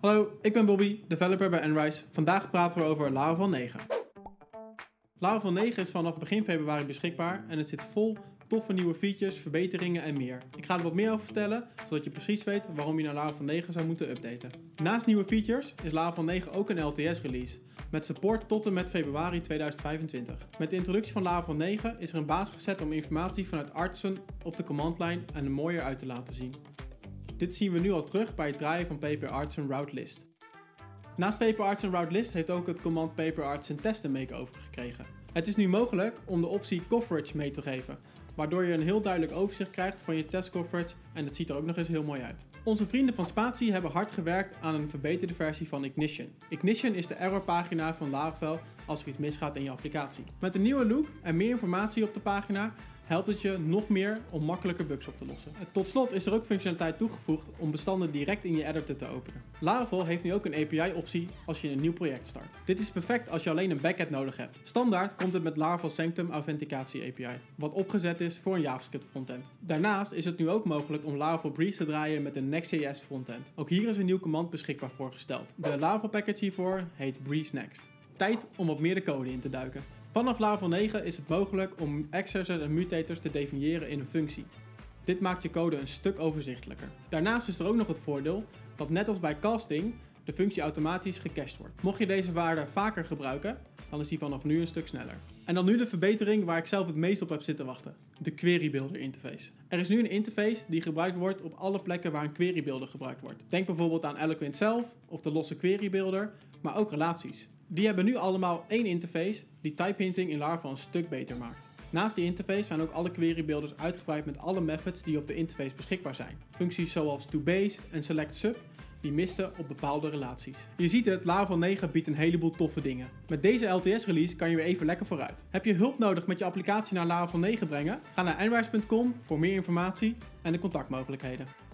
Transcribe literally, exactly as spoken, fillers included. Hallo, ik ben Bobby, developer bij Enrise. Vandaag praten we over Laravel negen. Laravel negen is vanaf begin februari beschikbaar en het zit vol toffe nieuwe features, verbeteringen en meer. Ik ga er wat meer over vertellen, zodat je precies weet waarom je naar Laravel negen zou moeten updaten. Naast nieuwe features is Laravel negen ook een L T S-release, met support tot en met februari tweeduizend vijfentwintig. Met de introductie van Laravel negen is er een basis gezet om informatie vanuit Artisan op de commandlijn en er mooier uit te laten zien. Dit zien we nu al terug bij het draaien van Paper Artisan Route List. Naast Paper Artisan Route List heeft ook het command Paper Artisan Test een makeover gekregen. Het is nu mogelijk om de optie Coverage mee te geven, waardoor je een heel duidelijk overzicht krijgt van je testcoverage en dat ziet er ook nog eens heel mooi uit. Onze vrienden van Spatie hebben hard gewerkt aan een verbeterde versie van Ignition. Ignition is de errorpagina van Laravel als er iets misgaat in je applicatie. Met een nieuwe look en meer informatie op de pagina helpt het je nog meer om makkelijker bugs op te lossen. Tot slot is er ook functionaliteit toegevoegd om bestanden direct in je editor te openen. Laravel heeft nu ook een A P I-optie als je een nieuw project start. Dit is perfect als je alleen een backend nodig hebt. Standaard komt het met Laravel Sanctum Authenticatie A P I, wat opgezet is voor een JavaScript frontend. Daarnaast is het nu ook mogelijk om Laravel Breeze te draaien met een Next.js frontend. Ook hier is een nieuw command beschikbaar voor gesteld. De Laravel package hiervoor heet Breeze Next. Tijd om wat meer de code in te duiken. Vanaf Laravel negen is het mogelijk om accessors en mutators te definiëren in een functie. Dit maakt je code een stuk overzichtelijker. Daarnaast is er ook nog het voordeel dat net als bij casting de functie automatisch gecached wordt. Mocht je deze waarde vaker gebruiken, dan is die vanaf nu een stuk sneller. En dan nu de verbetering waar ik zelf het meest op heb zitten wachten. De Query Builder interface. Er is nu een interface die gebruikt wordt op alle plekken waar een Query Builder gebruikt wordt. Denk bijvoorbeeld aan Eloquent zelf of de losse Query Builder, maar ook relaties. Die hebben nu allemaal één interface die type hinting in Laravel een stuk beter maakt. Naast die interface zijn ook alle query builders uitgebreid met alle methods die op de interface beschikbaar zijn. Functies zoals toBase en selectSub die misten op bepaalde relaties. Je ziet het, Laravel negen biedt een heleboel toffe dingen. Met deze L T S-release kan je weer even lekker vooruit. Heb je hulp nodig met je applicatie naar Laravel negen brengen? Ga naar enrise punt com voor meer informatie en de contactmogelijkheden.